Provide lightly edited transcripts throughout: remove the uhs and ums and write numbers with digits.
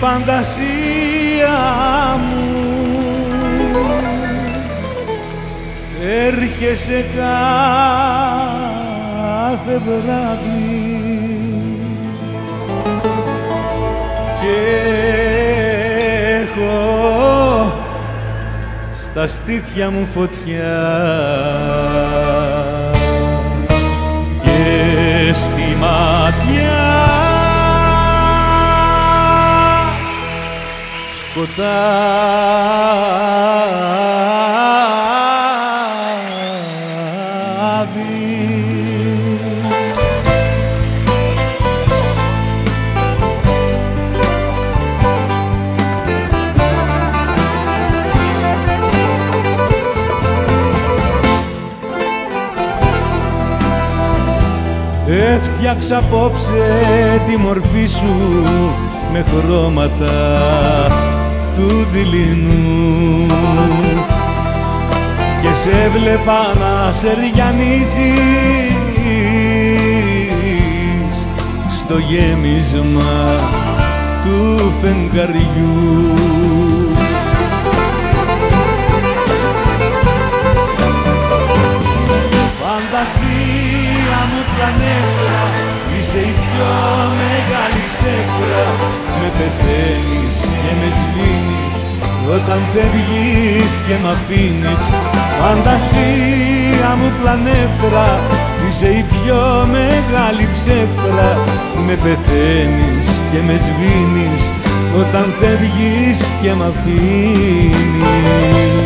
φαντασία μου, έρχεσαι κάθε βράδυ και έχω στα στήθια μου φωτιά και στη ματιά σκοτάδι. Έφτιαξα απόψε τη μορφή σου με χρώματα του δειλινού και σε βλέπα να σε ριανίζεις στο γέμισμα του φεγγαριού. Φαντασία μου πλανεύρα, είσαι η πιο μεγάλη ψεύδρα, με πεθαίνεις και με σβήνεις όταν φεύγεις και μ' αφήνεις. Φαντασία μου πλανεύτρα, είσαι η πιο μεγάλη ψεύτρα, με πεθαίνεις και με σβήνεις όταν φεύγεις και μ' αφήνεις.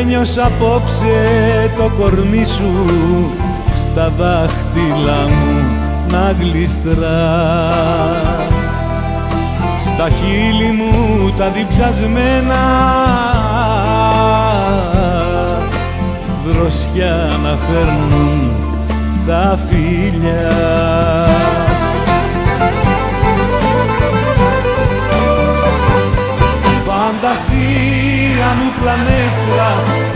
Ένιωσα απόψε το κορμί σου στα δάχτυλα μου να γλιστρά, στα χείλη μου τα διψασμένα δροσιά να φέρνουν τα φιλιά. Φαντασία μου πλανεύτρα,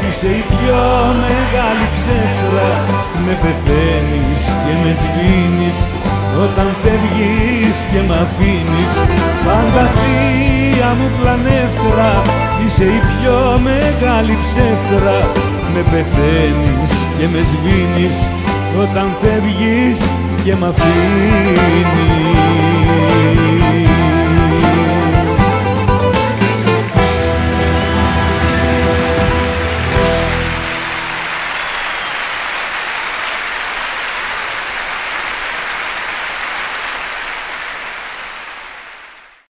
είσαι η πιο μεγάλη ψεύτρα, με πεθαίνεις και με σβήνεις όταν φεύγεις και μ' αφήνεις. Φαντασία μου πλανεύτρα, είσαι η πιο μεγάλη ψεύτρα, με πεθαίνεις και με σβήνεις όταν φεύγεις και μ' αφήνεις.